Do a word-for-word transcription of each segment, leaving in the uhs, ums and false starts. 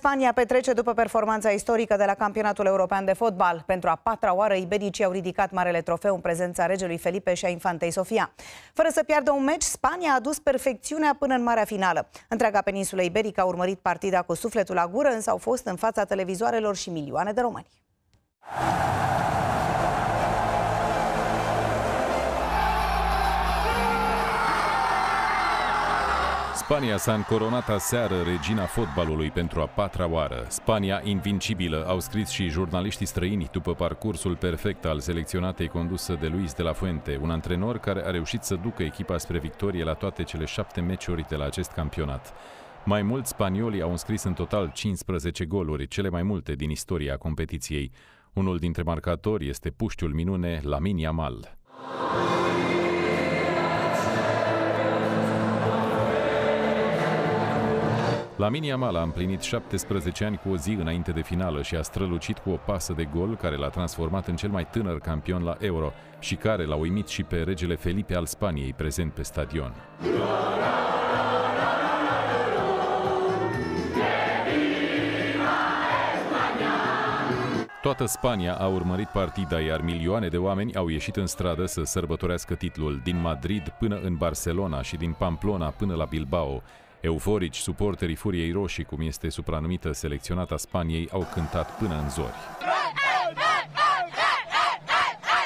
Spania petrece după performanța istorică de la Campionatul European de Fotbal. Pentru a patra oară, ibericii au ridicat marele trofeu în prezența regelui Felipe și a infantei Sofia. Fără să piardă un meci, Spania a adus perfecțiunea până în marea finală. Întreaga peninsulă iberică a urmărit partida cu sufletul la gură, însă au fost în fața televizoarelor și milioane de români. Spania s-a încoronat aseară regina fotbalului pentru a patra oară. Spania invincibilă, au scris și jurnaliștii străini după parcursul perfect al selecționatei condusă de Luis de la Fuente, un antrenor care a reușit să ducă echipa spre victorie la toate cele șapte meciuri de la acest campionat. Mai mult, spaniolii au înscris în total cincisprezece goluri, cele mai multe din istoria competiției. Unul dintre marcatori este puștiul minune Lamine Yamal. Lamine Yamal a împlinit șaptesprezece ani cu o zi înainte de finală și a strălucit cu o pasă de gol care l-a transformat în cel mai tânăr campion la Euro și care l-a uimit și pe regele Felipe al Spaniei prezent pe stadion. Toată Spania a urmărit partida, iar milioane de oameni au ieșit în stradă să sărbătorească titlul, din Madrid până în Barcelona și din Pamplona până la Bilbao. Euforici, suporterii Furiei Roșii, cum este supranumită selecționata Spaniei, au cântat până în zori.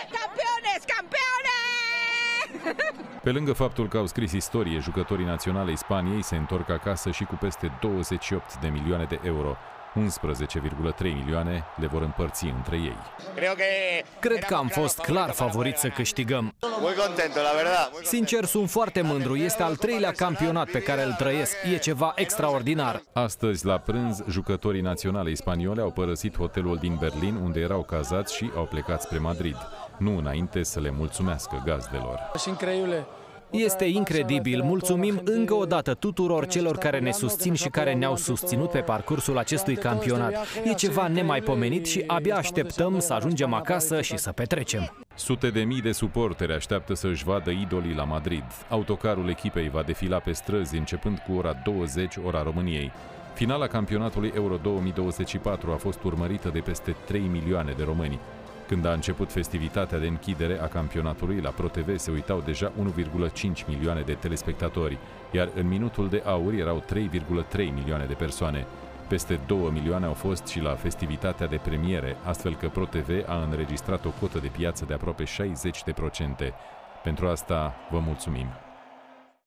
Campiones, campiones! Pe lângă faptul că au scris istorie, jucătorii naționalei Spaniei se întorc acasă și cu peste douăzeci și opt de milioane de euro. unsprezece virgulă trei milioane le vor împărți între ei. Cred că am fost clar favoriți să câștigăm. Sincer, sunt foarte mândru. Este al treilea campionat pe care îl trăiesc. E ceva extraordinar. Astăzi, la prânz, jucătorii naționalei spaniole au părăsit hotelul din Berlin, unde erau cazați, și au plecat spre Madrid, nu înainte să le mulțumească gazdelor. Incredibile! Este incredibil. Mulțumim încă o dată tuturor celor care ne susțin și care ne-au susținut pe parcursul acestui campionat. E ceva nemaipomenit și abia așteptăm să ajungem acasă și să petrecem. Sute de mii de suporteri așteaptă să-și vadă idolii la Madrid. Autocarul echipei va defila pe străzi începând cu ora douăzeci, ora României. Finala campionatului Euro două mii douăzeci și patru a fost urmărită de peste trei milioane de români. Când a început festivitatea de închidere a campionatului, la ProTV se uitau deja unu virgulă cinci milioane de telespectatori, iar în minutul de aur erau trei virgulă trei milioane de persoane. Peste două milioane au fost și la festivitatea de premiere, astfel că ProTV a înregistrat o cotă de piață de aproape șaizeci la sută. Pentru asta vă mulțumim!